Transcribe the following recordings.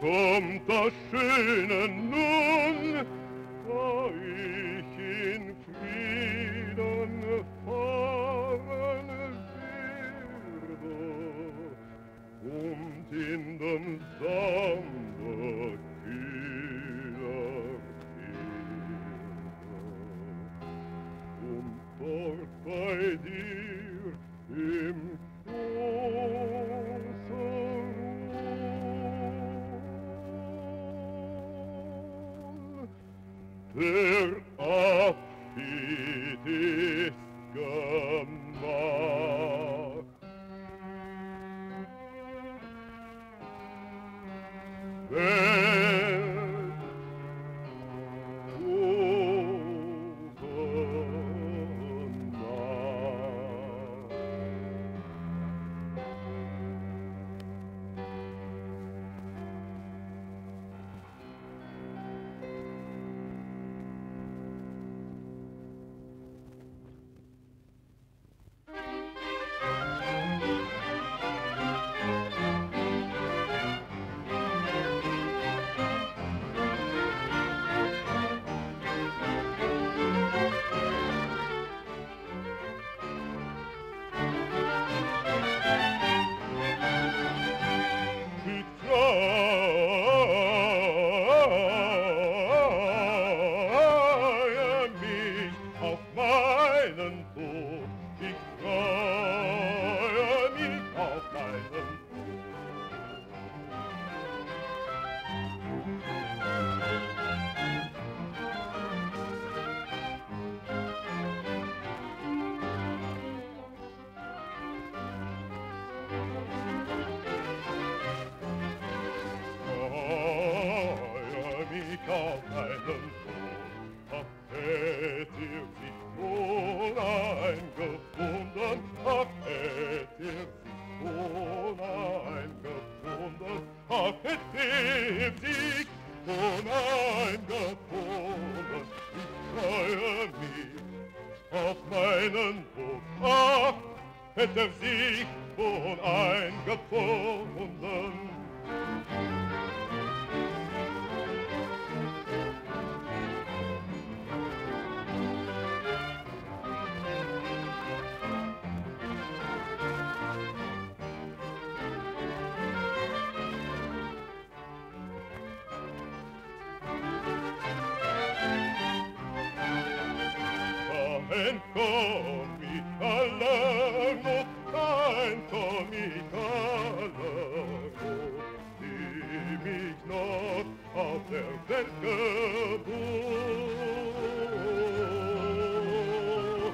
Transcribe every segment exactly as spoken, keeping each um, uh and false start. kommt das Schöne nun, da ich in Frieden fahren werde und in den Sande kühler werde und dort bei dir im Der Abschied ist gemacht. Wenn gute Nacht. Der Sieg uneingefunden. Amen, komm ich allein noch ein, komm ich allein noch, die mich noch auf der Welt gebunden.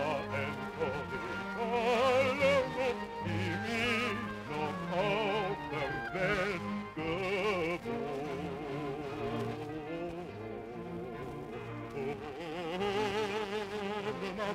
Amen, komm ich allein noch, die mich noch auf der Welt gebunden. Of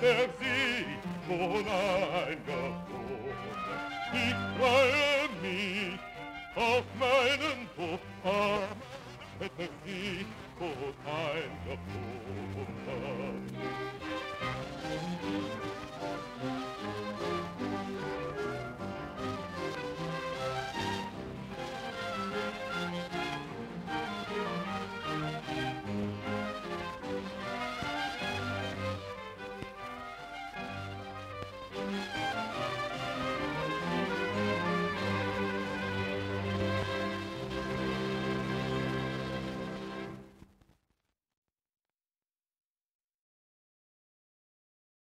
Hätte sie wohl eingefunden.